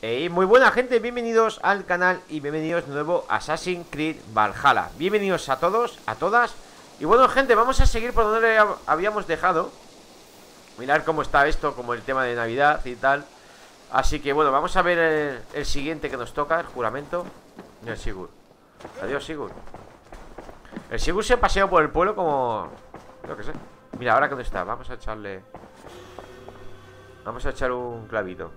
Hey, muy buena gente, bienvenidos al canal y bienvenidos de nuevo a Assassin's Creed Valhalla. Bienvenidos a todos, a todas. Y bueno gente, vamos a seguir por donde habíamos dejado. Mirad cómo está esto, como el tema de Navidad y tal. Así que bueno, vamos a ver el siguiente que nos toca, el juramento. Y el Sigurd. Adiós Sigurd. El Sigurd se ha paseado por el pueblo como... yo qué sé. Mira, ahora que no está, vamos a echarle... vamos a echar un clavito.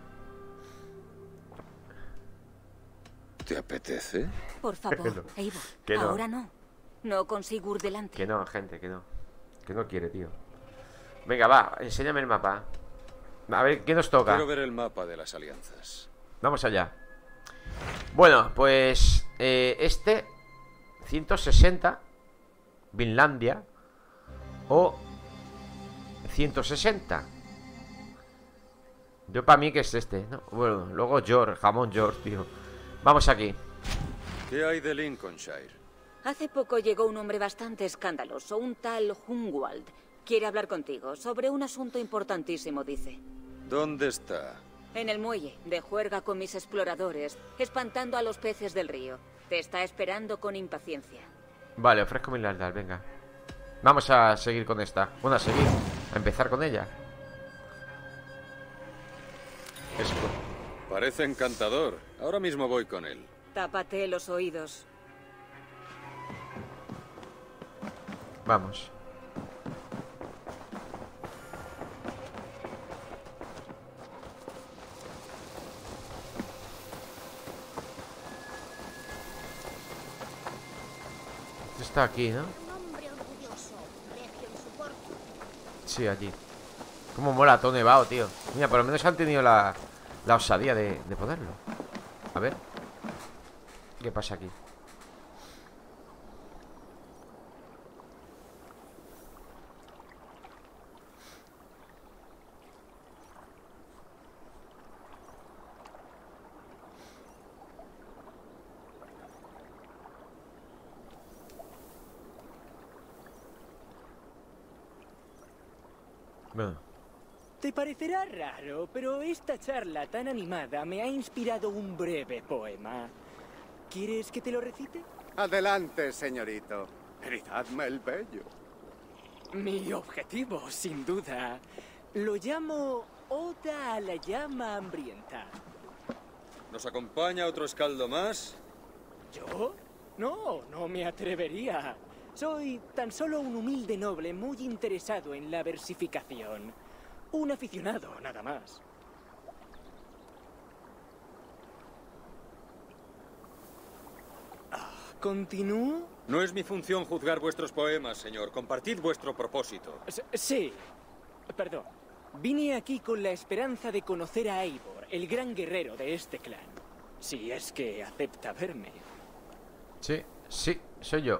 ¿Te apetece? Por favor, no. Eivor, que no. Ahora no. No con Sigurd delante. Que no, gente, que no. Que no quiere, tío. Venga, va, enséñame el mapa. A ver, ¿qué nos toca? Quiero ver el mapa de las alianzas. Vamos allá. Bueno, pues este 160 Vinlandia. O 160. Yo para mí que es este, ¿no? Bueno, luego York, jamón York, tío. Vamos aquí. ¿Qué hay de Lincolnshire? Hace poco llegó un hombre bastante escandaloso, un tal Hunwald. Quiere hablar contigo sobre un asunto importantísimo, dice. ¿Dónde está? En el muelle, de juerga con mis exploradores, espantando a los peces del río. Te está esperando con impaciencia. Vale, ofrezco mi lealtad, venga. Vamos a seguir con esta. Bueno, a seguir, a empezar con ella. Eso. Parece encantador. Ahora mismo voy con él. Tápate los oídos. Vamos. Está aquí, ¿no? Sí, allí. Como mola todo nevado, tío. Mira, por lo menos han tenido la osadía de ponerlo. A ver. ¿Qué pasa aquí? Te parecerá raro, pero esta charla tan animada me ha inspirado un breve poema. ¿Quieres que te lo recite? Adelante, señorito. Rizadme el vello. Mi objetivo, sin duda, lo llamo Oda a la llama hambrienta. ¿Nos acompaña otro escaldo más? ¿Yo? No, no me atrevería. Soy tan solo un humilde noble muy interesado en la versificación. Un aficionado, nada más. ¿Continúo? No es mi función juzgar vuestros poemas, señor. Compartid vuestro propósito. Sí. Perdón. Vine aquí con la esperanza de conocer a Eivor, el gran guerrero de este clan. Si es que acepta verme. Sí, sí, soy yo.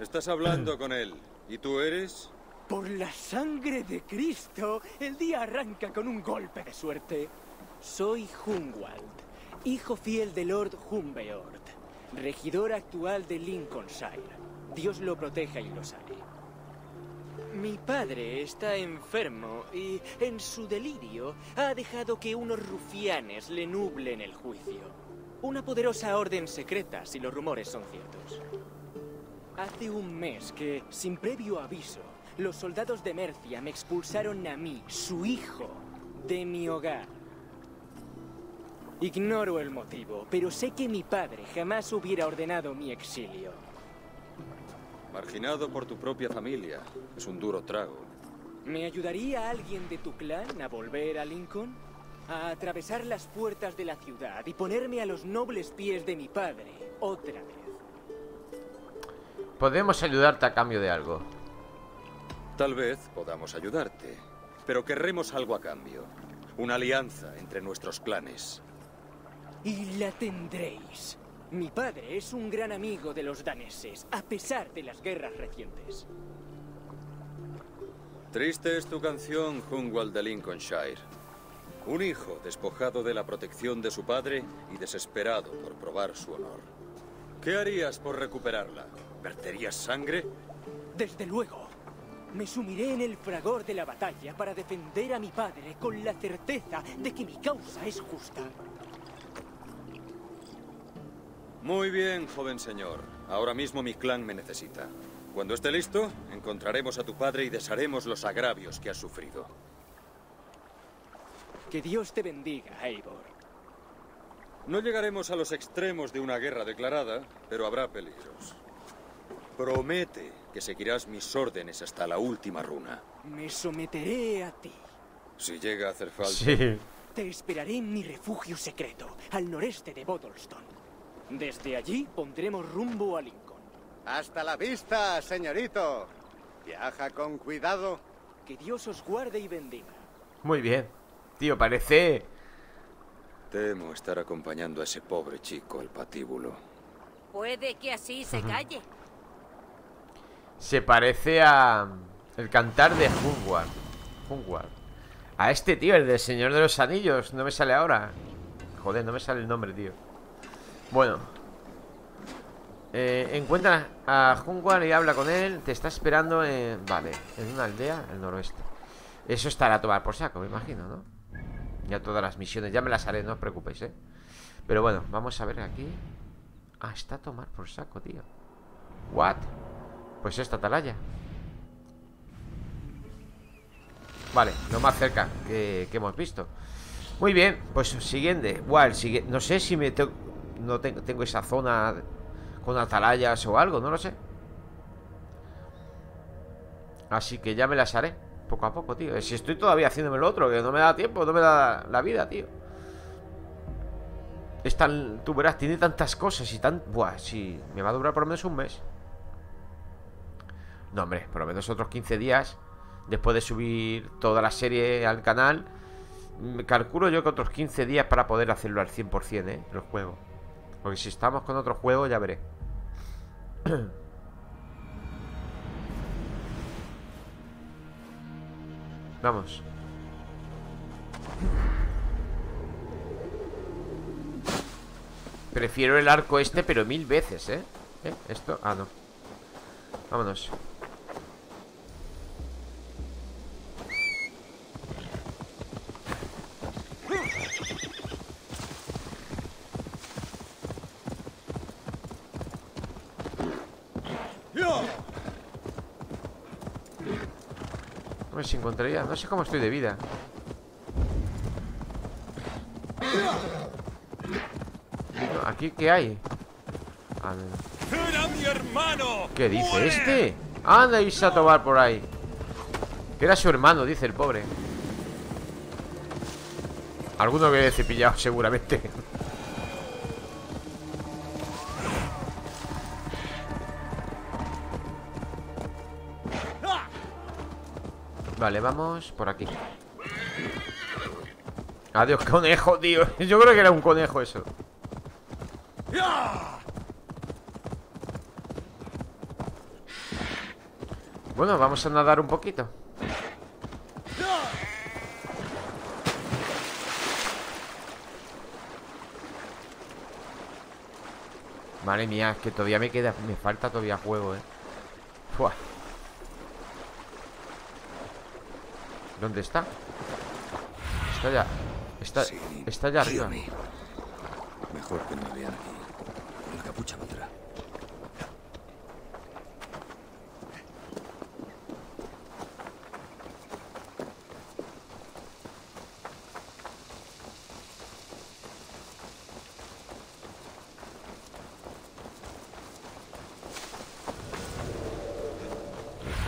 Estás hablando con él. ¿Y tú eres? Por la sangre de Cristo, el día arranca con un golpe de suerte. Soy Hunwald, hijo fiel de Lord Hunbeorht, regidor actual de Lincolnshire. Dios lo proteja y lo sane. Mi padre está enfermo y, en su delirio, ha dejado que unos rufianes le nublen el juicio. Una poderosa orden secreta, si los rumores son ciertos. Hace un mes que, sin previo aviso, los soldados de Mercia me expulsaron a mí, su hijo, de mi hogar. Ignoro el motivo, pero sé que mi padre jamás hubiera ordenado mi exilio. Marginado por tu propia familia, es un duro trago. ¿Me ayudaría alguien de tu clan a volver a Lincoln? A atravesar las puertas de la ciudad y ponerme a los nobles pies de mi padre otra vez. Podemos ayudarte a cambio de algo. Tal vez podamos ayudarte, pero querremos algo a cambio. Una alianza entre nuestros clanes. Y la tendréis. Mi padre es un gran amigo de los daneses, a pesar de las guerras recientes. Triste es tu canción, Hunwald de Lincolnshire. Un hijo despojado de la protección de su padre y desesperado por probar su honor. ¿Qué harías por recuperarla? ¿Verterías sangre? Desde luego. Me sumiré en el fragor de la batalla para defender a mi padre con la certeza de que mi causa es justa. Muy bien, joven señor. Ahora mismo mi clan me necesita. Cuando esté listo, encontraremos a tu padre y desharemos los agravios que has sufrido. Que Dios te bendiga, Eivor. No llegaremos a los extremos de una guerra declarada, pero habrá peligros. Promete que seguirás mis órdenes hasta la última runa. Me someteré a ti. Si llega a hacer falta... Sí. Te esperaré en mi refugio secreto, al noreste de Boddleston. Desde allí pondremos rumbo a Lincoln. ¡Hasta la vista, señorito! Viaja con cuidado. Que Dios os guarde y bendiga. Muy bien. Tío, parece... Temo estar acompañando a ese pobre chico al patíbulo. Puede que así se calle. Se parece a... el cantar de Hunwald. A este tío, el del Señor de los Anillos. No me sale ahora. Joder, no me sale el nombre, tío. Bueno. Encuentra a Hunwald y habla con él. Te está esperando en... Vale, en una aldea al noroeste. Eso estará a tomar por saco, me imagino, ¿no? Ya todas las misiones, ya me las haré, no os preocupéis, ¿eh? Pero bueno, vamos a ver aquí. Ah, está a tomar por saco, tío. ¿What? Pues esta atalaya. Vale, lo más cerca que hemos visto. Muy bien, pues siguiente. Wow, siguiente. No sé si me tengo esa zona con atalayas o algo, no lo sé. Así que ya me las haré. Poco a poco, tío. Si estoy todavía haciéndome lo otro, que no me da tiempo, no me da la vida, tío. Es tan... Tú verás, tiene tantas cosas y tan... Buah, sí, me va a durar por lo menos un mes. No, hombre, por lo menos otros 15 días. Después de subir toda la serie al canal, calculo yo que otros 15 días para poder hacerlo al 100%, el juego. Porque si estamos con otro juego, ya veré. Vamos. Prefiero el arco este, pero 1000 veces, ¿eh? Esto, ah, no. Vámonos. Se encontraría, no sé cómo estoy de vida. No, ¿aquí qué hay? A ver. ¿Qué dice este? Anda, y se a tomar por ahí. Que era su hermano, dice el pobre. Alguno que he cepillado, seguramente. Vale, vamos por aquí. Adiós, conejo, tío. Yo creo que era un conejo eso. Bueno, vamos a nadar un poquito. Madre mía, es que todavía me queda... Me falta todavía juego, Fuah. ¿Dónde está? Está allá. Está allá arriba. Mejor que no vean aquí. La capucha vendrá.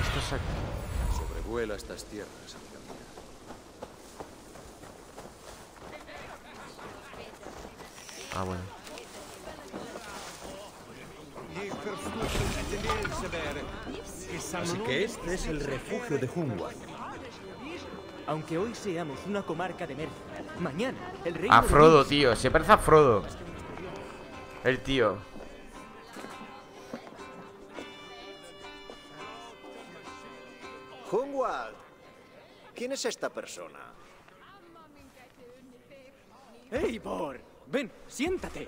Esto es aquí. Sobrevuela estas tierras. Ah, bueno. Así que este es el refugio de Hunwald. Aunque hoy seamos una comarca de Mercia, mañana el reino... A Frodo, tío. Se parece a Frodo. El tío. Hunwald. ¿Quién es esta persona? ¡Eivor! Ven, siéntate.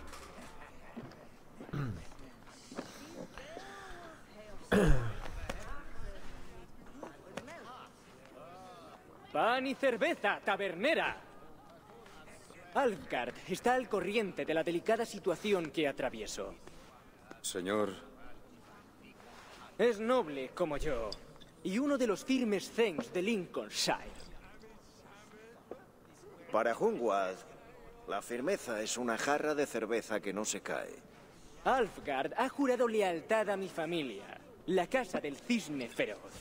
Pan y cerveza, tabernera. Alfgard está al corriente de la delicada situación que atravieso. Señor. Es noble como yo, y uno de los firmes Zens de Lincolnshire. Para Hunwald, la firmeza es una jarra de cerveza que no se cae. Alfgard ha jurado lealtad a mi familia, la casa del cisne feroz.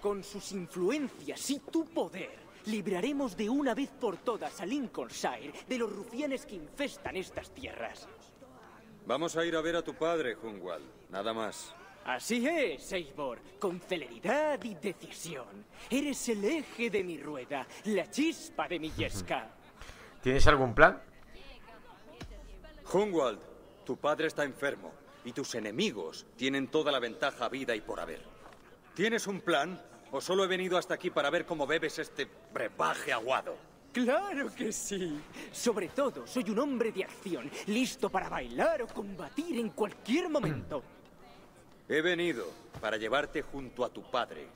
Con sus influencias y tu poder, libraremos de una vez por todas a Lincolnshire de los rufianes que infestan estas tierras. Vamos a ir a ver a tu padre, Hunwald, nada más. Así es, Eivor, con celeridad y decisión. Eres el eje de mi rueda, la chispa de mi yesca. ¿Tienes algún plan? Hunwald, tu padre está enfermo y tus enemigos tienen toda la ventaja vida y por haber. ¿Tienes un plan o solo he venido hasta aquí para ver cómo bebes este brebaje aguado? ¡Claro que sí! Sobre todo, soy un hombre de acción, listo para bailar o combatir en cualquier momento. He venido para llevarte junto a tu padre.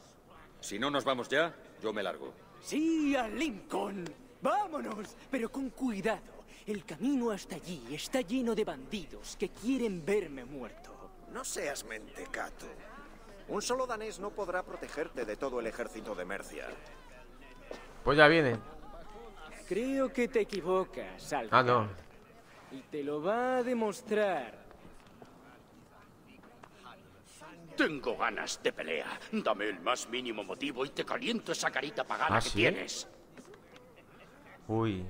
Si no nos vamos ya, yo me largo. ¡Sí, a Lincoln! ¡Vámonos! Pero con cuidado. El camino hasta allí está lleno de bandidos que quieren verme muerto. No seas mentecato. Un solo danés no podrá protegerte de todo el ejército de Mercia. Pues ya viene. Creo que te equivocas, Alfred. Ah, no. Y te lo va a demostrar. Tengo ganas de pelea. Dame el más mínimo motivo y te caliento esa carita pagana. ¿Ah, sí? Que tienes. Uy.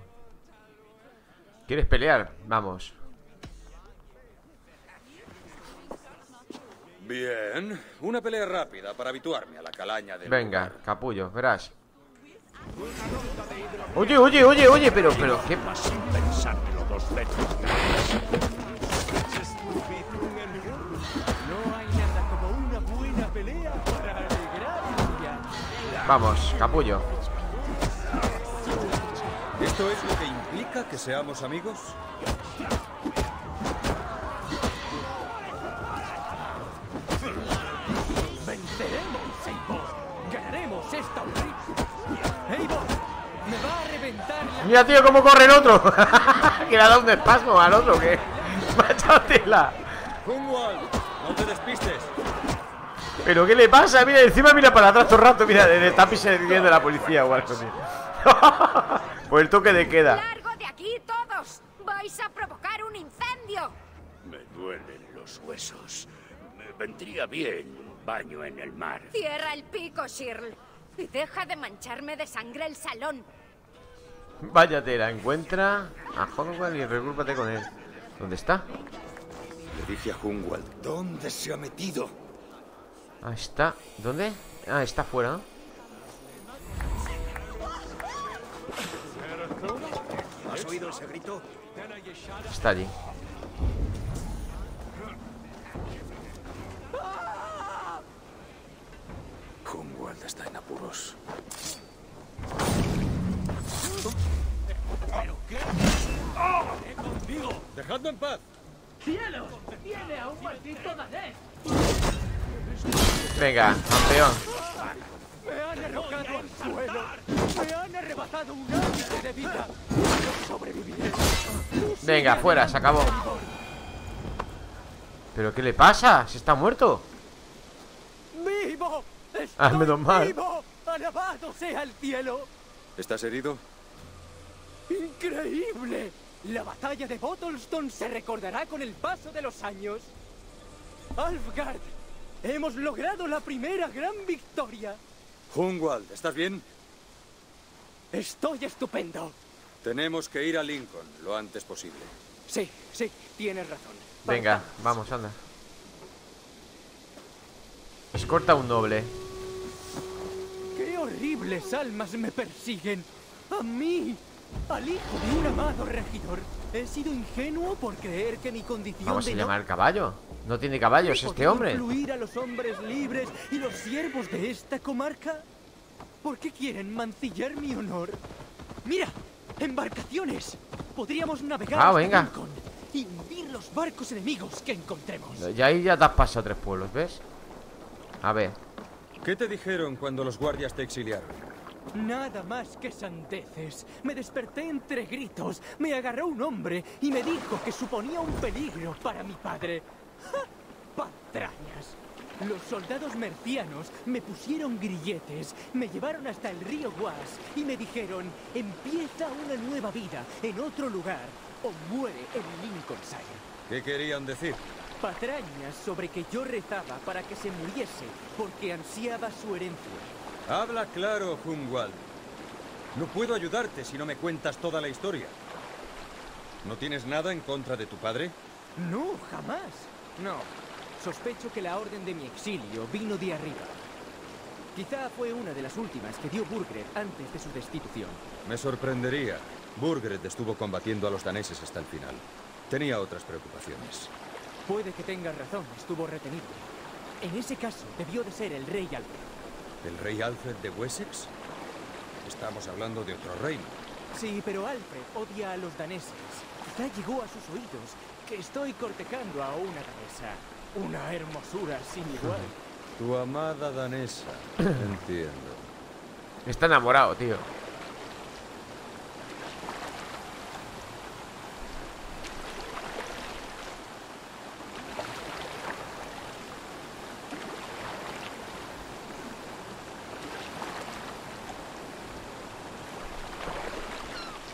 ¿Quieres pelear? Vamos. Bien. Una pelea rápida para habituarme a la calaña de... Venga, lugar. Capullo, verás. Oye, oye, oye, oye, pero, ¿qué pasa? Vamos, capullo. ¿Esto es lo que implica que seamos amigos? Venceremos, Eivor. Ganaremos esta horrible. Eivor, me va a reventar la... Mira, tío, cómo corre el otro. Que le ha dado un espasmo al otro, que... Machatela. Hunwald, no te despistes. ¿Pero qué le pasa? Mira, encima mira para atrás todo el rato. Mira, le está persiguiendo la policía o algo así. Pues el toque de queda. ¡Largo de aquí todos! ¡Vais a provocar un incendio! Me duelen los huesos. Me vendría bien un baño en el mar. Cierra el pico, Shirl. Y deja de mancharme de sangre el salón. Vaya tela, encuentra a Hunwald y regúlpate con él. ¿Dónde está? Le dije a Hunwald. ¿Dónde se ha metido? Ah, está... ¿Dónde? Ah, está fuera. ¿Has oído ese grito? Está allí. Hunwald está en apuros. ¿Pero qué? ¡Ven contigo! ¡Dejadme en paz! ¡Cielos! ¡Tiene a un maldito danés! Venga, campeón. Me han arrojado al suelo. Me han arrebatado un ángel de vida. No sobreviviré. Venga, fuera, se acabó. ¿Pero qué le pasa? ¿Se está muerto? ¡Vivo! ¡Ah, menos mal! ¡Vivo! ¡Alabado sea el cielo! ¿Estás herido? ¡Increíble! La batalla de Bottlestone se recordará con el paso de los años. Alfgard, hemos logrado la primera gran victoria. Hunwald, ¿estás bien? Estoy estupendo. Tenemos que ir a Lincoln lo antes posible. Sí, sí, tienes razón. Venga, vamos, anda. Escorta un noble. Qué horribles almas me persiguen. A mí, al hijo de un amado regidor. He sido ingenuo por creer que mi condición... Vamos a llamar al caballo. No tiene caballos este hombre. ¿Incluir a los hombres libres y los siervos de esta comarca? ¿Por qué quieren mancillar mi honor? Mira, embarcaciones. Podríamos navegar hasta Lincoln y hundir los barcos enemigos que encontremos. Y ahí ya te has pasado tres pueblos, ¿ves? A ver. ¿Qué te dijeron cuando los guardias te exiliaron? Nada más que sandeces. Me desperté entre gritos, me agarró un hombre y me dijo que suponía un peligro para mi padre. ¡Ja! ¡Patrañas! Los soldados mercianos me pusieron grilletes, me llevaron hasta el río Guas y me dijeron: empieza una nueva vida en otro lugar o muere en Lincolnshire. ¿Qué querían decir? Patrañas sobre que yo rezaba para que se muriese porque ansiaba su herencia. Habla claro, Hunwald. No puedo ayudarte si no me cuentas toda la historia. ¿No tienes nada en contra de tu padre? No, jamás. No. Sospecho que la orden de mi exilio vino de arriba. Quizá fue una de las últimas que dio Burgred antes de su destitución. Me sorprendería. Burgred estuvo combatiendo a los daneses hasta el final. Tenía otras preocupaciones. Puede que tengas razón, estuvo retenido. En ese caso, debió de ser el rey Alfred. ¿El rey Alfred de Wessex? Estamos hablando de otro reino. Sí, pero Alfred odia a los daneses. Quizá llegó a sus oídos que estoy cortejando a una danesa. Una hermosura sin igual. Tu amada danesa. Entiendo. Está enamorado, tío.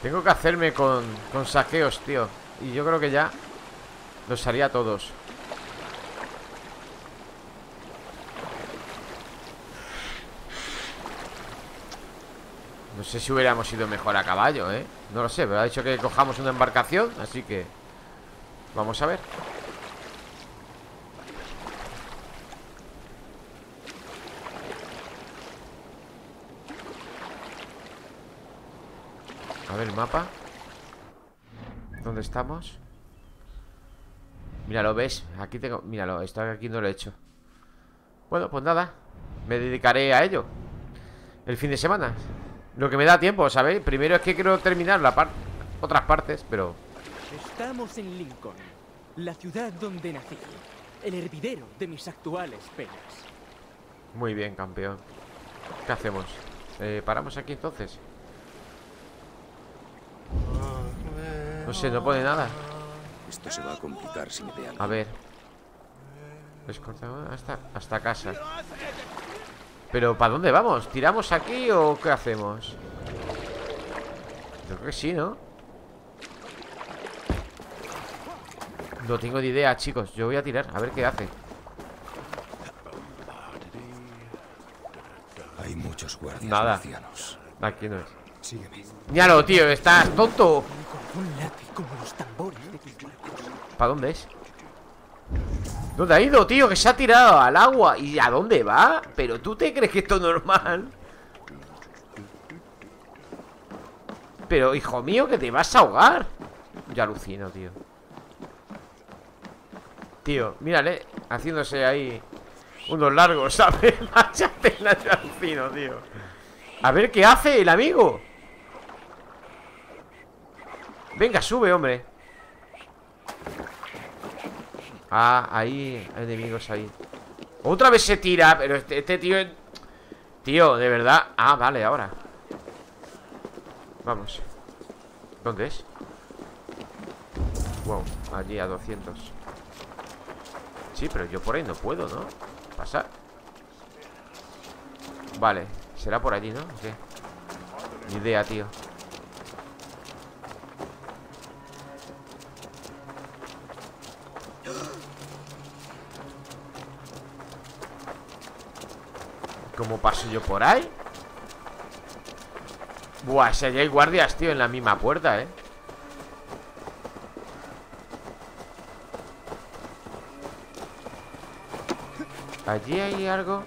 Tengo que hacerme con saqueos, tío. Y yo creo que ya los haría a todos. No sé si hubiéramos ido mejor a caballo, ¿eh? No lo sé, pero ha dicho que cojamos una embarcación, así que vamos a ver. A ver el mapa. ¿Dónde estamos? Míralo, ¿ves? Aquí tengo... Míralo, esto aquí no lo he hecho. Bueno, pues nada, me dedicaré a ello el fin de semana, lo que me da tiempo, ¿sabéis? Primero es que quiero terminar la otras partes, pero... Estamos en Lincoln, la ciudad donde nací, el hervidero de mis actuales penas. Muy bien, campeón. ¿Qué hacemos? ¿Paramos aquí entonces? No sé, no pone nada. Esto se va a complicar si me ve algo. A ver. Hasta casa. ¿Pero para dónde vamos? ¿Tiramos aquí o qué hacemos? Yo creo que sí, ¿no? No tengo ni idea, chicos. Yo voy a tirar, a ver qué hace. Hay muchos guardias. Nada. Marcianos. Aquí no es. Sígueme. Míralo, tío, estás tonto. ¿Para dónde es? ¿Dónde ha ido, tío? Que se ha tirado al agua. ¿Y a dónde va? ¿Pero tú te crees que esto es normal? Pero, hijo mío, que te vas a ahogar. Yo alucino, tío. Tío, mírale, haciéndose ahí unos largos, ¿sabes? Yo alucino, tío. A ver qué hace el amigo. Venga, sube, hombre. Ah, ahí, enemigos ahí. Otra vez se tira, pero este tío... Tío, de verdad. Ah, vale, ahora. Vamos. ¿Dónde es? Wow, allí a 200. Sí, pero yo por ahí no puedo, ¿no? Pasar. Vale, será por allí, ¿no? ¿O qué? Ni idea, tío. ¿Cómo paso yo por ahí? Buah, si allí hay guardias, tío, en la misma puerta, ¿eh? Allí hay algo.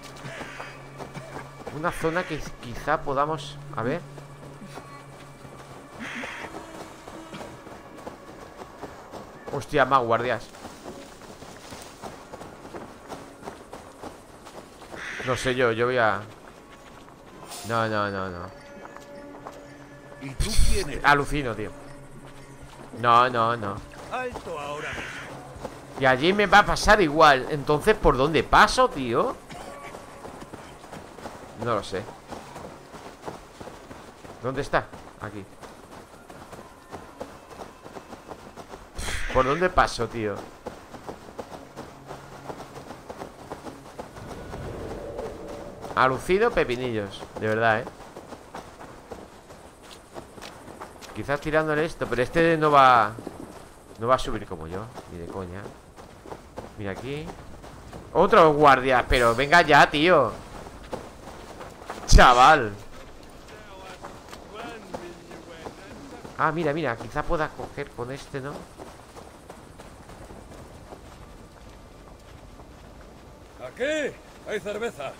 Una zona que quizá podamos... A ver. Hostia, más guardias. No sé yo voy a... No. ¿Y tú quién eres? Alucino, tío. No. Alto ahora mismo. Y allí me va a pasar igual. Entonces, ¿por dónde paso, tío? No lo sé. ¿Dónde está? Aquí. ¿Por dónde paso, tío? Alucido pepinillos. De verdad, ¿eh? Quizás tirándole esto. Pero este no va... No va a subir como yo. Ni de coña. Mira aquí. Otros guardias. Pero venga ya, tío. Chaval. Ah, mira, mira. Quizás pueda coger con este, ¿no? Aquí hay cerveza.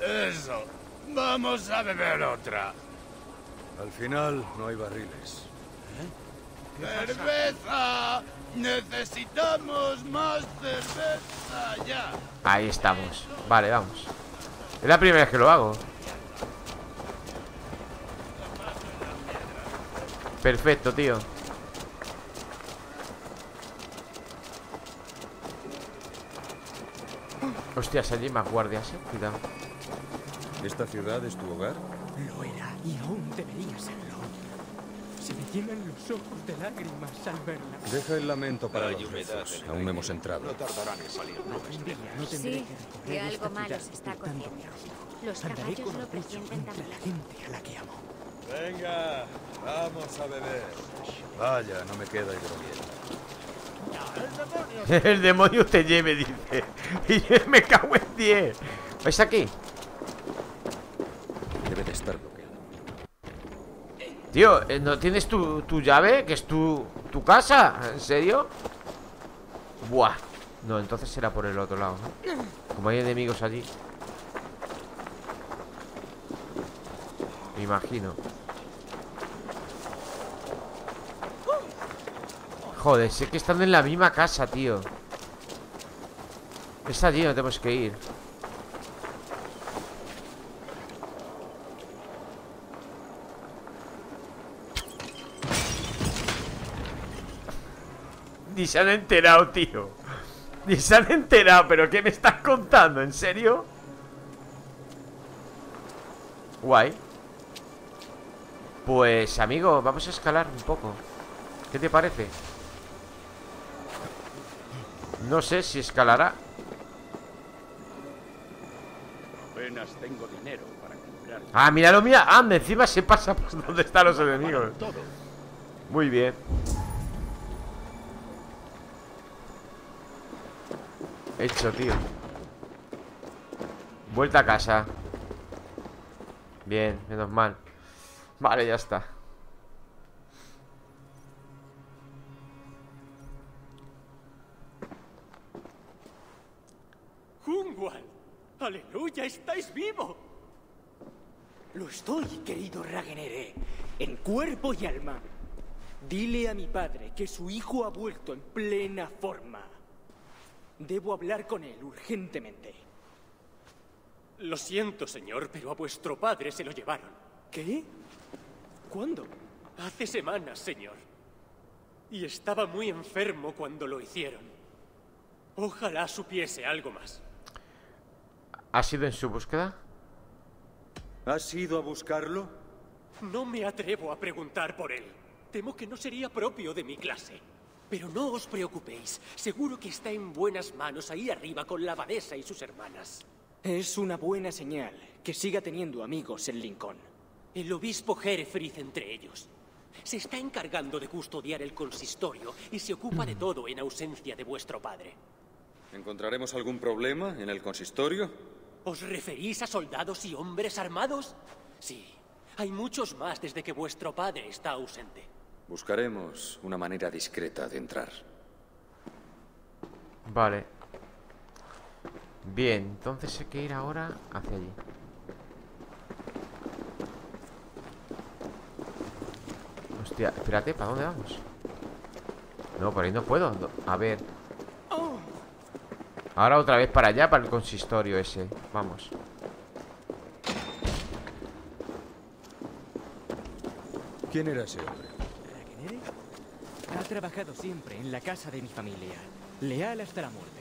Eso. Vamos a beber otra. Al final no hay barriles. ¿Eh? ¡Cerveza! Necesitamos más cerveza ya. Ahí estamos. Vale, vamos. Es la primera vez que lo hago. Perfecto, tío. Hostias, allí hay más guardias, cuidado. ¿Esta ciudad es tu hogar? Lo era y aún debería serlo. Se me llenan los ojos de lágrimas al verla. Deja el lamento para los rezos. Aún hemos entrado. No tardarán en salir. Sí, que algo malo se está cogiendo. Los caballos lo presienten también. La gente a la que amo. Venga, vamos a beber. Vaya, no me queda hidromiel. El demonio te lleve, dice. Y me cago en 10. ¿Vais aquí? Tío, ¿no tienes tu llave? Que es tu casa. ¿En serio? Buah. No, entonces será por el otro lado, ¿no? Como hay enemigos allí. Me imagino. Joder, sé que están en la misma casa, tío. Es allí donde tenemos que ir. Ni se han enterado, tío. Ni se han enterado, pero ¿qué me estás contando? ¿En serio? Guay. Pues, amigo, vamos a escalar un poco. ¿Qué te parece? No sé si escalará. Apenas tengo dinero para comprar. Ah, míralo, mira. Ah, encima se pasa por donde están los enemigos. Muy bien. Hecho, tío. Vuelta a casa. Bien, menos mal. Vale, ya está. Hunwald, aleluya, estáis vivo. Lo estoy, querido Ragenere, en cuerpo y alma. Dile a mi padre que su hijo ha vuelto en plena forma. Debo hablar con él urgentemente. Lo siento, señor, pero a vuestro padre se lo llevaron. ¿Qué? ¿Cuándo? Hace semanas, señor. Y estaba muy enfermo cuando lo hicieron. Ojalá supiese algo más. ¿Ha sido en su búsqueda? ¿Has ido a buscarlo? No me atrevo a preguntar por él. Temo que no sería propio de mi clase. Pero no os preocupéis, seguro que está en buenas manos ahí arriba con la abadesa y sus hermanas. Es una buena señal que siga teniendo amigos en Lincoln. El obispo Herefrith entre ellos. Se está encargando de custodiar el consistorio y se ocupa de todo en ausencia de vuestro padre. ¿Encontraremos algún problema en el consistorio? ¿Os referís a soldados y hombres armados? Sí, hay muchos más desde que vuestro padre está ausente. Buscaremos una manera discreta de entrar. Vale. Bien, entonces hay que ir ahora hacia allí. Hostia, espérate, ¿para dónde vamos? No, por ahí no puedo. No. A ver. Ahora otra vez para allá, para el consistorio ese. Vamos. ¿Quién era ese hombre? Ha trabajado siempre en la casa de mi familia, leal hasta la muerte.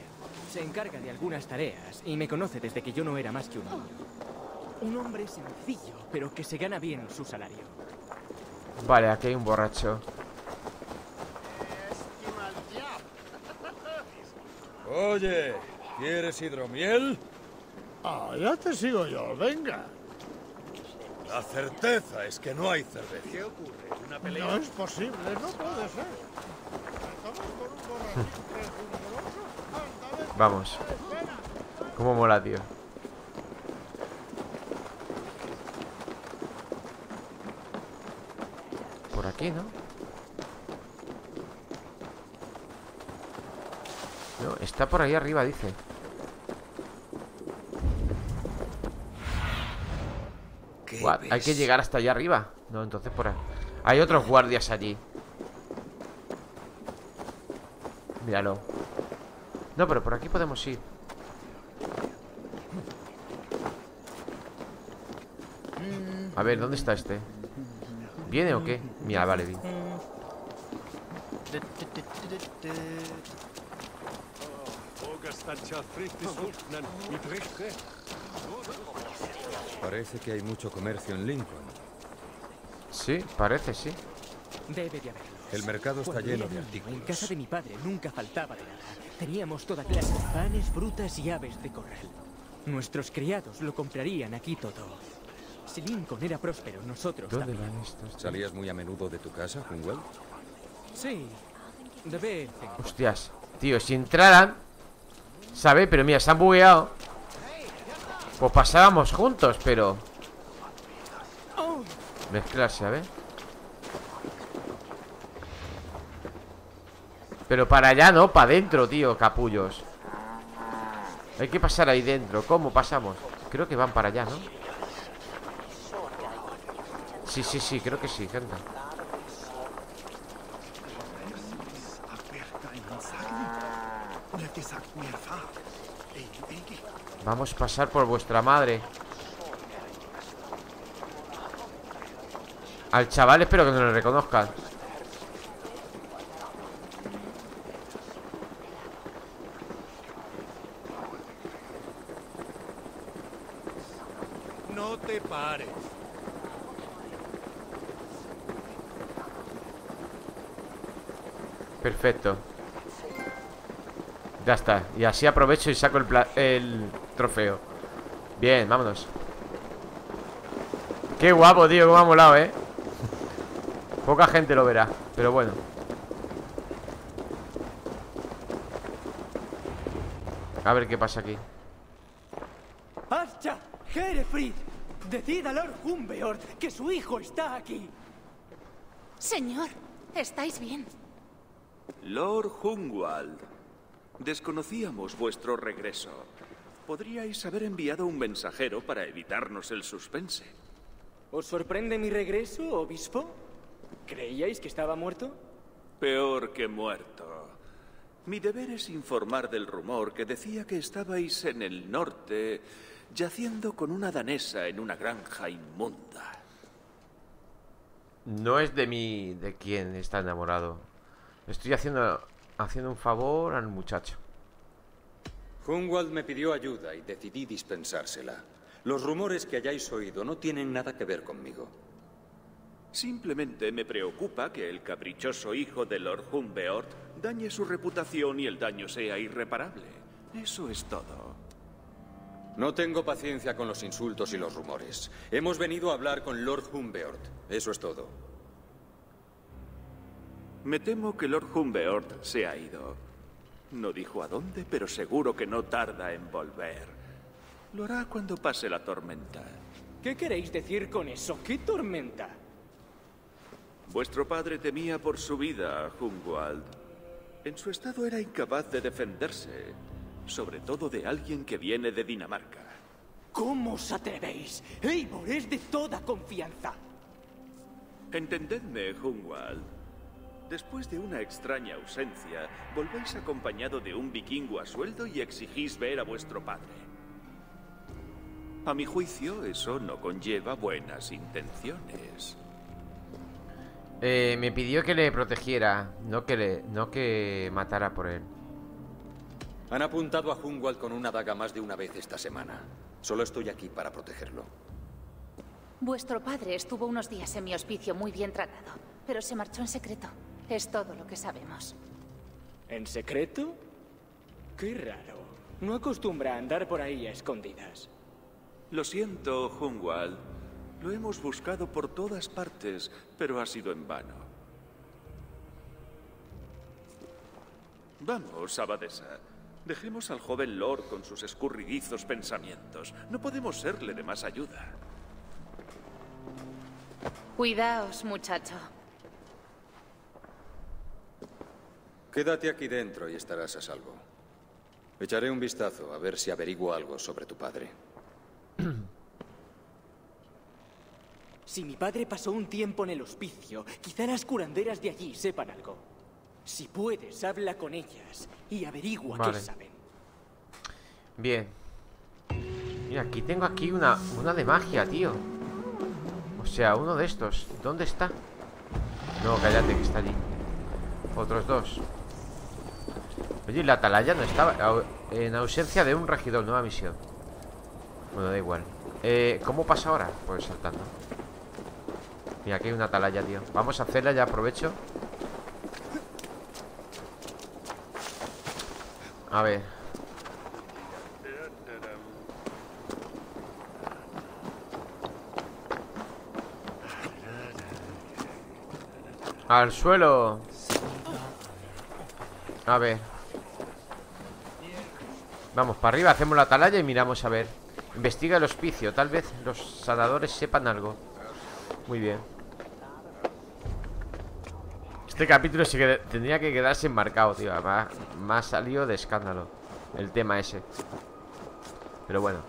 Se encarga de algunas tareas y me conoce desde que yo no era más que un niño. Un hombre sencillo, pero que se gana bien su salario. Vale, aquí hay un borracho. Oye, ¿quieres hidromiel? Ah, ya te sigo yo, venga. La certeza es que no hay cerveza. ¿Qué ocurre? ¿Una pelea? No es posible, no puede ser. Vamos. Cómo mola, tío. Por aquí, ¿no? No, está por ahí arriba, dice. What? Hay que llegar hasta allá arriba. No, entonces por ahí. Hay otros guardias allí. Míralo. No, pero por aquí podemos ir. A ver, ¿dónde está este? ¿Viene o qué? Mira, vale, bien. Parece que hay mucho comercio en Lincoln. Sí, parece, sí. Debe de haberlo. El mercado está lleno de artículos. En casa de mi padre nunca faltaba de nada. Teníamos toda clase de panes, frutas y aves de corral. Nuestros criados lo comprarían aquí todo. Si Lincoln era próspero, nosotros también. ¿Salías muy a menudo de tu casa, Hunwald? Sí, de vez. Hostias, tío, si entraran, ¿sabes? Pero mira, se han bugueado. Pues pasábamos juntos, pero... mezclarse, a ver. Pero para allá no, para adentro, tío, capullos. Hay que pasar ahí dentro. ¿Cómo pasamos? Creo que van para allá, ¿no? Sí, sí, sí, creo que sí, canta. Vamos a pasar por vuestra madre. Al chaval espero que no lo reconozcan. Perfecto. Ya está. Y así aprovecho y saco el trofeo. Bien, vámonos. Qué guapo, tío, cómo ha molado, ¿eh? Poca gente lo verá, pero bueno. A ver qué pasa aquí. ¡Archa! Herefrith, decid a Lord Hunbeorht que su hijo está aquí. Señor, estáis bien. Lord Hunwald, desconocíamos vuestro regreso. Podríais haber enviado un mensajero para evitarnos el suspense. ¿Os sorprende mi regreso, obispo? ¿Creíais que estaba muerto? Peor que muerto. Mi deber es informar del rumor que decía que estabais en el norte, yaciendo con una danesa en una granja inmunda. No es de mí de quien está enamorado. Estoy haciendo un favor al muchacho. Hunwald me pidió ayuda y decidí dispensársela. Los rumores que hayáis oído no tienen nada que ver conmigo. Simplemente me preocupa que el caprichoso hijo de Lord Hunbeorht dañe su reputación y el daño sea irreparable. Eso es todo. No tengo paciencia con los insultos y los rumores. Hemos venido a hablar con Lord Hunbeorht. Eso es todo. Me temo que Lord Hunbeorht se ha ido. No dijo a dónde, pero seguro que no tarda en volver. Lo hará cuando pase la tormenta. ¿Qué queréis decir con eso? ¿Qué tormenta? Vuestro padre temía por su vida, Hunwald. En su estado era incapaz de defenderse, sobre todo de alguien que viene de Dinamarca. ¿Cómo os atrevéis? Eivor es de toda confianza. Entendedme, Hunwald. Después de una extraña ausencia, volvéis acompañado de un vikingo a sueldo y exigís ver a vuestro padre. A mi juicio, eso no conlleva buenas intenciones. Me pidió que le protegiera, no que matara por él. Han apuntado a Hunwald con una daga más de una vez esta semana. Solo estoy aquí para protegerlo. Vuestro padre estuvo unos días en mi hospicio muy bien tratado, pero se marchó en secreto. Es todo lo que sabemos. ¿En secreto? Qué raro. No acostumbra a andar por ahí a escondidas. Lo siento, Hunwald. Lo hemos buscado por todas partes, pero ha sido en vano. Vamos, abadesa. Dejemos al joven Lord con sus escurridizos pensamientos. No podemos serle de más ayuda. Cuidaos, muchacho. Quédate aquí dentro y estarás a salvo. Echaré un vistazo a ver si averiguo algo sobre tu padre. Si mi padre pasó un tiempo en el hospicio, quizá las curanderas de allí sepan algo. Si puedes, habla con ellas y averigua qué saben. Bien. Mira, aquí tengo aquí una de magia, tío. O sea, uno de estos. ¿Dónde está? No, cállate, que está allí. Otros dos. Oye, la atalaya no estaba. En ausencia de un regidor, nueva misión. Bueno, da igual. ¿Cómo pasa ahora? Pues saltando. Mira, aquí hay una atalaya, tío. Vamos a hacerla, ya aprovecho. A ver. Al suelo. A ver. Vamos, para arriba, hacemos la atalaya y miramos, a ver. Investiga el hospicio, tal vez los sanadores sepan algo. Muy bien. Este capítulo sí que tendría que quedarse enmarcado, tío. Me ha salido de escándalo el tema ese. Pero bueno.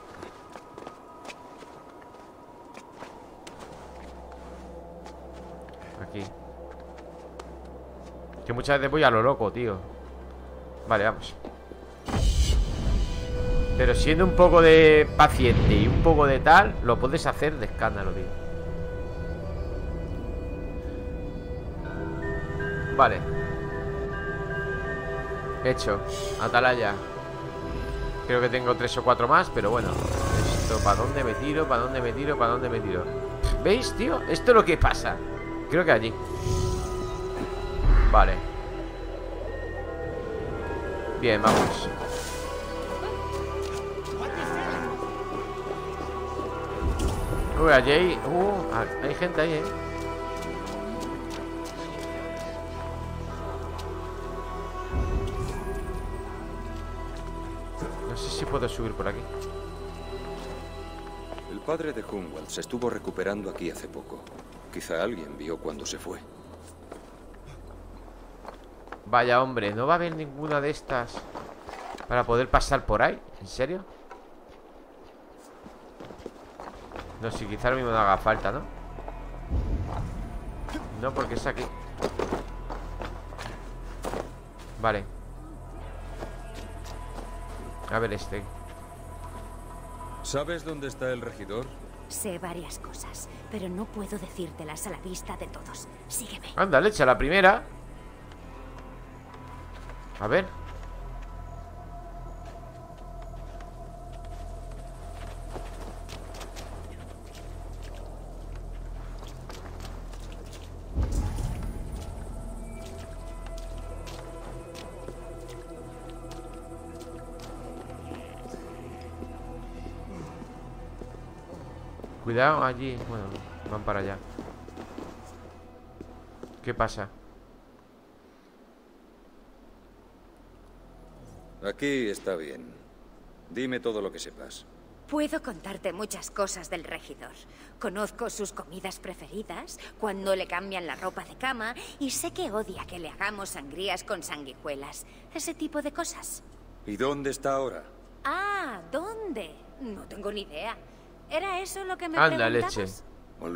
Aquí. Que muchas veces voy a lo loco, tío. Vale, vamos. Pero siendo un poco de paciente y un poco de tal, lo puedes hacer de escándalo, tío. Vale. Hecho. Atalaya. Creo que tengo 3 o 4 más, pero bueno. Esto, ¿para dónde me tiro? ¿Para dónde me tiro? ¿Para dónde me tiro? ¿Veis, tío? Esto es lo que pasa. Creo que allí. Vale. Bien, vamos. Uy, allí hay... hay gente ahí, puedo subir por aquí. El padre de Hunwald se estuvo recuperando aquí hace poco. Quizá alguien vio cuando se fue. Vaya, hombre, no va a haber ninguna de estas para poder pasar por ahí. ¿En serio? No, si quizá lo mismo no haga falta, ¿no? No, porque es aquí. Vale. A ver este. ¿Sabes dónde está el regidor? Sé varias cosas, pero no puedo decírtelas a la vista de todos. Sígueme. Anda, leche, la primera. A ver. Cuidado allí. Bueno, van para allá. ¿Qué pasa? Aquí está bien. Dime todo lo que sepas. Puedo contarte muchas cosas del regidor. Conozco sus comidas preferidas, cuando le cambian la ropa de cama, y sé que odia que le hagamos sangrías con sanguijuelas. Ese tipo de cosas. ¿Y dónde está ahora? Ah, ¿dónde? No tengo ni idea. ¿Era eso lo que me preguntabas? Anda, leche.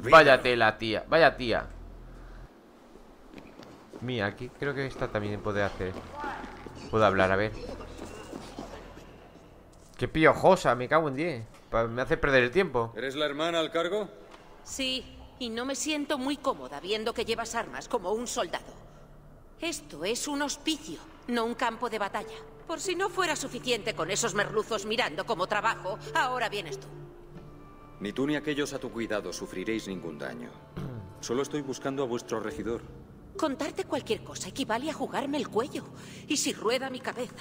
Vaya tela, tía. Vaya tía. Mira, aquí creo que esta también puede hacer. Puedo hablar, a ver. Qué piojosa, me cago en 10. Me hace perder el tiempo. ¿Eres la hermana al cargo? Sí, y no me siento muy cómoda viendo que llevas armas como un soldado. Esto es un hospicio, no un campo de batalla. Por si no fuera suficiente con esos merluzos mirando como trabajo, ahora vienes tú. Ni tú ni aquellos a tu cuidado sufriréis ningún daño. Solo estoy buscando a vuestro regidor. Contarte cualquier cosa equivale a jugarme el cuello. Y si rueda mi cabeza,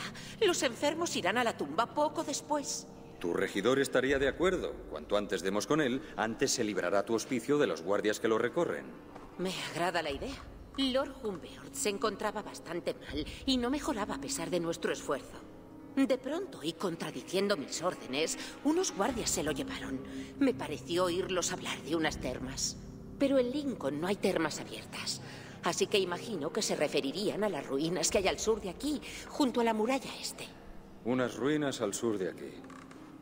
los enfermos irán a la tumba poco después. Tu regidor estaría de acuerdo. Cuanto antes demos con él, antes se librará tu hospicio de los guardias que lo recorren. Me agrada la idea. Lord Hunbeorht se encontraba bastante mal y no mejoraba a pesar de nuestro esfuerzo. De pronto, y contradiciendo mis órdenes, unos guardias se lo llevaron. Me pareció oírlos hablar de unas termas. Pero en Lincoln no hay termas abiertas. Así que imagino que se referirían a las ruinas que hay al sur de aquí, junto a la muralla este. Unas ruinas al sur de aquí.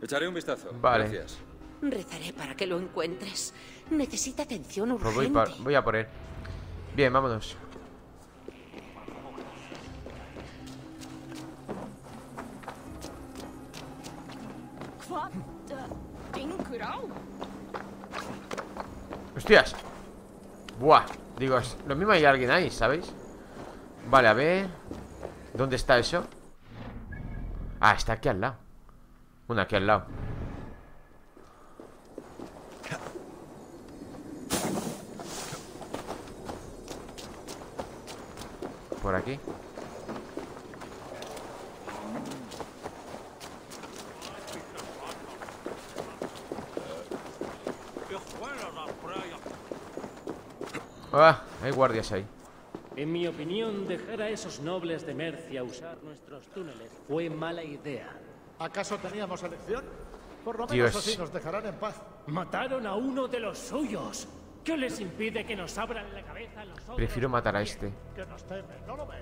Echaré un vistazo. Vale. Gracias. Rezaré para que lo encuentres. Necesita atención urgente. Pues voy a por él. Bien, vámonos. ¡Hostias! Buah, digo, lo mismo hay alguien ahí, ¿sabéis? Vale, a ver. ¿Dónde está eso? Ah, está aquí al lado. Una aquí al lado. Por aquí. Ah, hay guardias ahí. En mi opinión, dejar a esos nobles de Mercia usar nuestros túneles fue mala idea. ¿Acaso teníamos elección? Por lo menos así nos dejarán en paz. Mataron a uno de los suyos. ¿Qué les impide que nos abran la cabeza a los otros? Prefiero matar a este. Que nos temen, ¿no lo ves?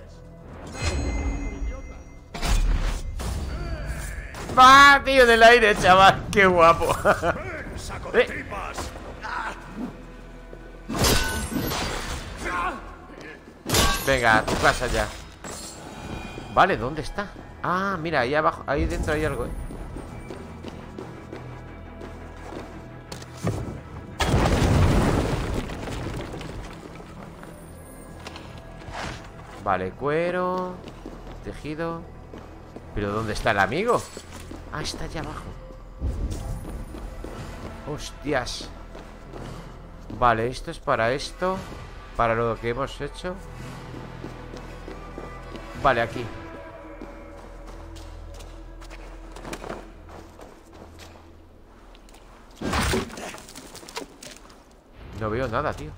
¡Va, tío, en el aire, chaval! ¡Qué guapo! ¡Saco de tripas! Venga, a tu casa ya. Vale, ¿dónde está? Ah, mira, ahí abajo, ahí dentro hay algo, ¿eh? Vale, cuero, tejido. ¿Pero dónde está el amigo? Ah, está allá abajo. Hostias. Vale, esto es para esto. Para lo que hemos hecho. Vale, aquí. No veo nada, tío.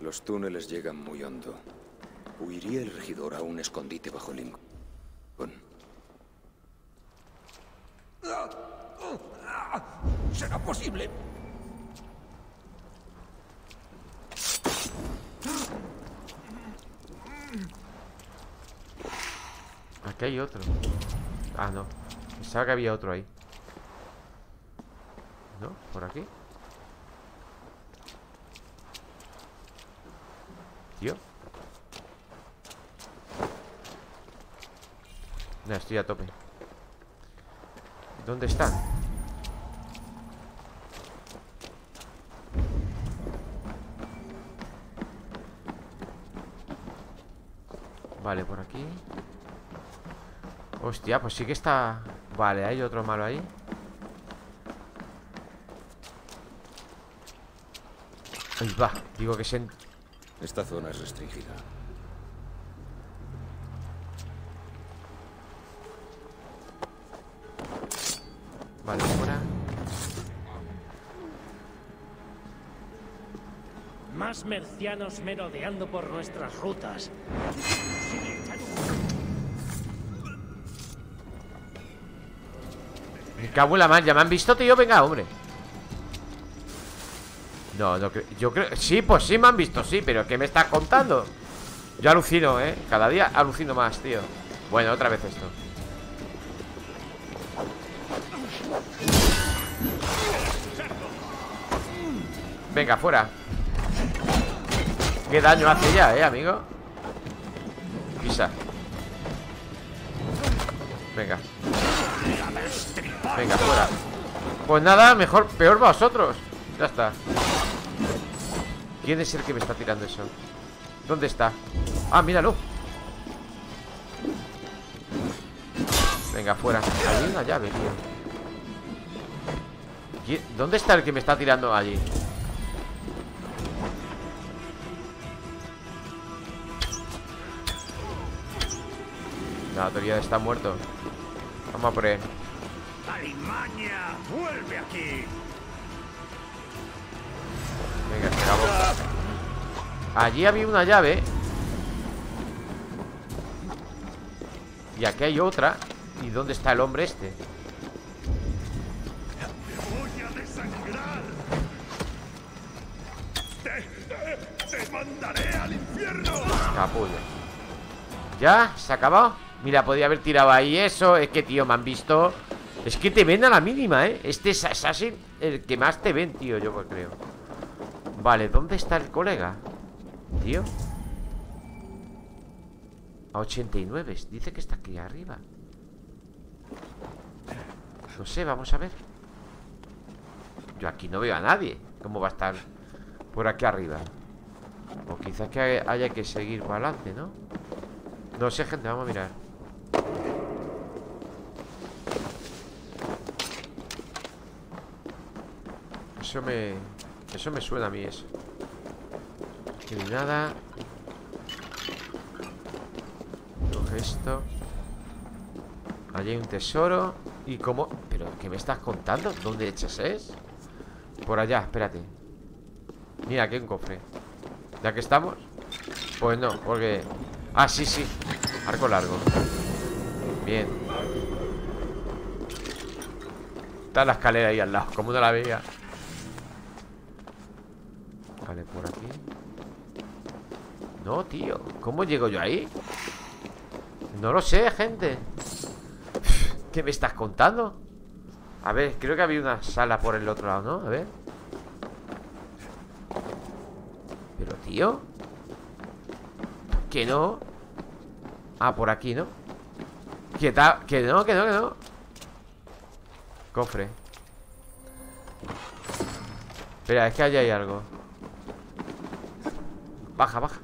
Los túneles llegan muy hondo. Huiría el regidor a un escondite bajo Lincoln. ¿Será posible? Aquí hay otro. Ah, no. Pensaba que había otro ahí. ¿No? ¿Por aquí? Tío. No, estoy a tope. ¿Dónde están? Vale, por aquí. Hostia, pues sí que está... Vale, hay otro malo ahí. Ahí va, digo que se... Esta zona es restringida. Vale, fuera. Más mercianos merodeando por nuestras rutas. Me cago en la mar, ya me han visto, tío. Venga, hombre. No, no creo. Yo creo. Sí, pues sí me han visto, sí, pero ¿qué me estás contando? Yo alucino, ¿eh? Cada día alucino más, tío. Bueno, otra vez esto. Venga, fuera. Qué daño hace ya, amigo. Pisa. Venga. Venga, fuera. Pues nada, mejor, peor vosotros. Ya está. ¿Quién es el que me está tirando eso? ¿Dónde está? Ah, míralo. Venga, fuera. Allí una llave, tío. ¿Dónde está el que me está tirando allí? No, todavía está muerto. Vamos a por él. ¡Alimaña! ¡Vuelve aquí! Venga, se acabó. Allí había una llave. Y aquí hay otra. ¿Y dónde está el hombre este? ¡Te voy a desangrar! ¡Te mandaré al infierno! Capullo. ¿Ya? ¿Se ha acabado? Mira, podía haber tirado ahí eso. Es que, tío, me han visto. Es que te ven a la mínima, ¿eh? Este es Assassin, el que más te ven, tío, yo creo. Vale, ¿dónde está el colega? Tío, a 89. Dice que está aquí arriba. No sé, vamos a ver. Yo aquí no veo a nadie. ¿Cómo va a estar por aquí arriba? O quizás que haya que seguir para adelante, ¿no? No sé, gente, vamos a mirar. Eso me suena a mí, eso. Ni nada. Coge esto. Allí hay un tesoro. ¿Y cómo? ¿Pero qué me estás contando? ¿Dónde echas es? Por allá, espérate. Mira, aquí hay un cofre. ¿Ya que estamos? Pues no, porque... Ah, sí, sí. Arco largo. Bien. Está la escalera ahí al lado, como no la veía. Vale, por aquí. No, tío, ¿cómo llego yo ahí? No lo sé, gente. ¿Qué me estás contando? A ver, creo que había una sala por el otro lado, ¿no? A ver. Pero, tío, que no. Ah, por aquí, ¿no? Que no, que no, que no. Cofre. Espera, es que allá hay algo. Baja, baja.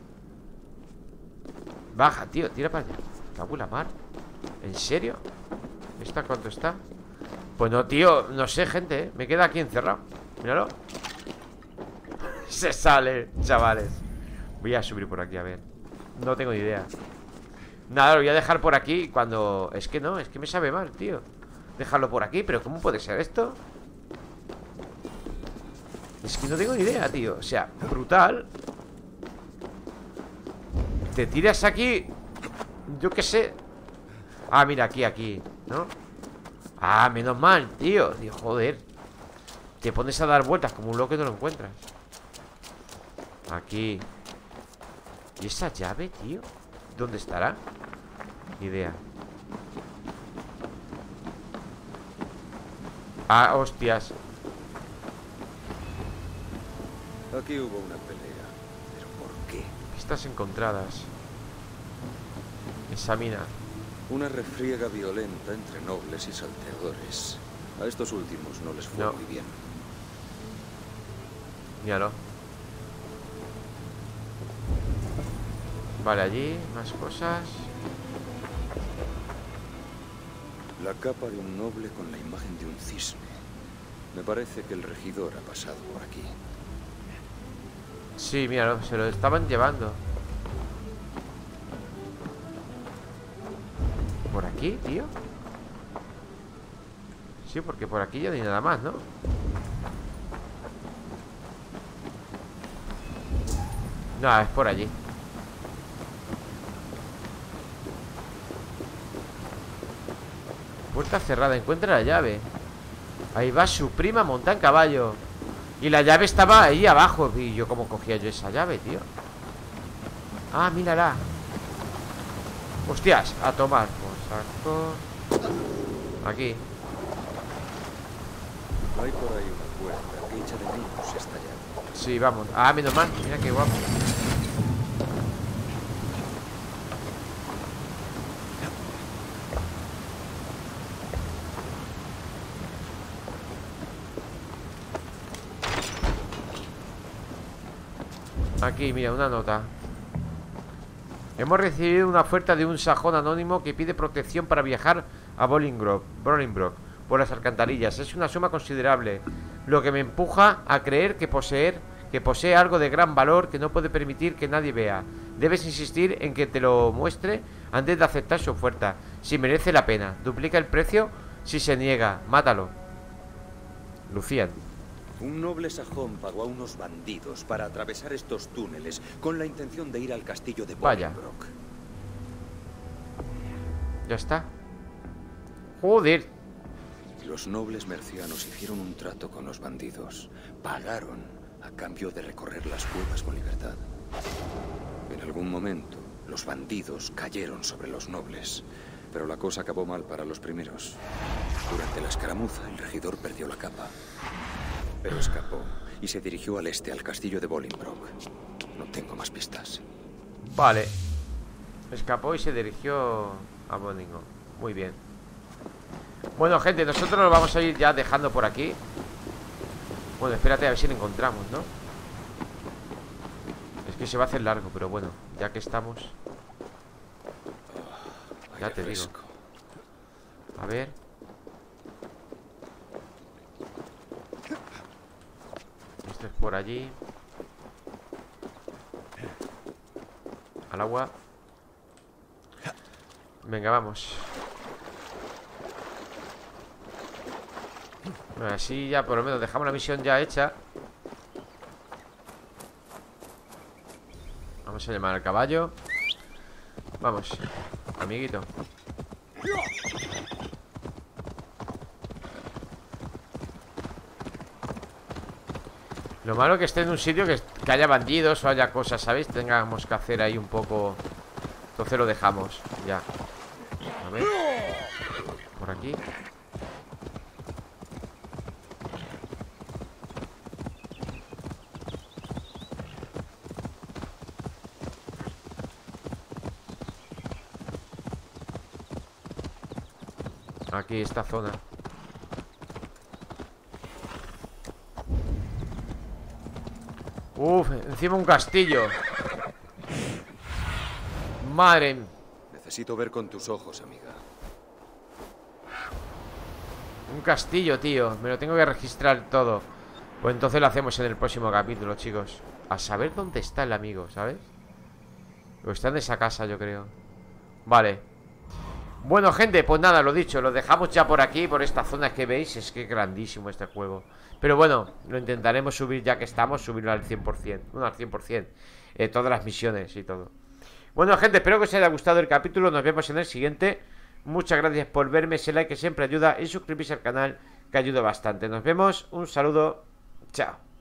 Baja, tío, tira para allá. Cago en la mar. ¿En serio? ¿Esta cuánto está? Pues no, tío, no sé, gente, ¿eh? Me queda aquí encerrado. Míralo. Se sale, chavales. Voy a subir por aquí, a ver. No tengo ni idea. Nada, lo voy a dejar por aquí cuando... Es que no, es que me sabe mal, tío. Dejarlo por aquí, pero ¿cómo puede ser esto? Es que no tengo ni idea, tío. O sea, brutal. Te tiras aquí. Yo qué sé. Ah, mira, aquí, aquí, ¿no? Ah, menos mal, tío. Dios, joder. Te pones a dar vueltas como un loco y no lo encuentras. Aquí. ¿Y esa llave, tío? ¿Dónde estará? Ni idea. Ah, hostias. Aquí hubo una pelea. ¿Pero por qué? Pistas encontradas. Examina. Una refriega violenta entre nobles y salteadores. A estos últimos no les fue muy bien. Míralo. Vale, allí, más cosas. La capa de un noble con la imagen de un cisne. Me parece que el regidor ha pasado por aquí. Sí, míralo, se lo estaban llevando. ¿Por aquí, tío? Sí, porque por aquí ya no hay nada más, ¿no? No, es por allí. Puerta cerrada, encuentra la llave. Ahí va su prima, monta en caballo. Y la llave estaba ahí abajo. Y yo, ¿cómo cogía yo esa llave, tío? Ah, mírala. Hostias, a tomar por saco. Aquí. Hay por ahí una puerta que echa de niños esta llave. Sí, vamos. Ah, menos mal, mira qué guapo. Aquí, mira, una nota. Hemos recibido una oferta de un sajón anónimo que pide protección para viajar a Bolingbroke por las alcantarillas. Es una suma considerable, lo que me empuja a creer que posee algo de gran valor que no puede permitir que nadie vea. Debes insistir en que te lo muestre antes de aceptar su oferta. Si merece la pena, duplica el precio. Si se niega, mátalo. Lucian. Un noble sajón pagó a unos bandidos para atravesar estos túneles con la intención de ir al castillo de Bolingbroke. Ya está. Joder. Los nobles mercianos hicieron un trato con los bandidos. Pagaron a cambio de recorrer las cuevas con libertad. En algún momento, los bandidos cayeron sobre los nobles, pero la cosa acabó mal para los primeros. Durante la escaramuza, el regidor perdió la capa, pero escapó y se dirigió al este, al castillo de Bolingbroke. No tengo más pistas. Vale. Escapó y se dirigió a Bolingbroke. Muy bien. Bueno, gente, nosotros nos vamos a ir ya dejando por aquí. Bueno, espérate a ver si lo encontramos, ¿no? Es que se va a hacer largo, pero bueno, ya que estamos... Ya te digo. A ver... Esto es por allí. Al agua. Venga, vamos. Bueno, así ya por lo menos dejamos la misión ya hecha. Vamos a llamar al caballo. Vamos, amiguito. Lo malo es que esté en un sitio que haya bandidos o haya cosas, ¿sabéis? Tengamos que hacer ahí un poco. Entonces lo dejamos, ya. A ver. Por aquí. Aquí, esta zona. Uf, encima un castillo. Madre. Necesito ver con tus ojos, amiga. Un castillo, tío. Me lo tengo que registrar todo. Pues entonces lo hacemos en el próximo capítulo, chicos. A saber dónde está el amigo, ¿sabes? O está en esa casa, yo creo. Vale. Bueno, gente, pues nada, lo dicho. Lo dejamos ya por aquí, por esta zona que veis. Es que es grandísimo este juego. Pero bueno, lo intentaremos subir ya que estamos. Subirlo al 100%, bueno, al 100%, todas las misiones y todo. Bueno, gente, espero que os haya gustado el capítulo. Nos vemos en el siguiente. Muchas gracias por verme, ese like que siempre ayuda, y suscribirse al canal, que ayuda bastante. Nos vemos, un saludo, chao.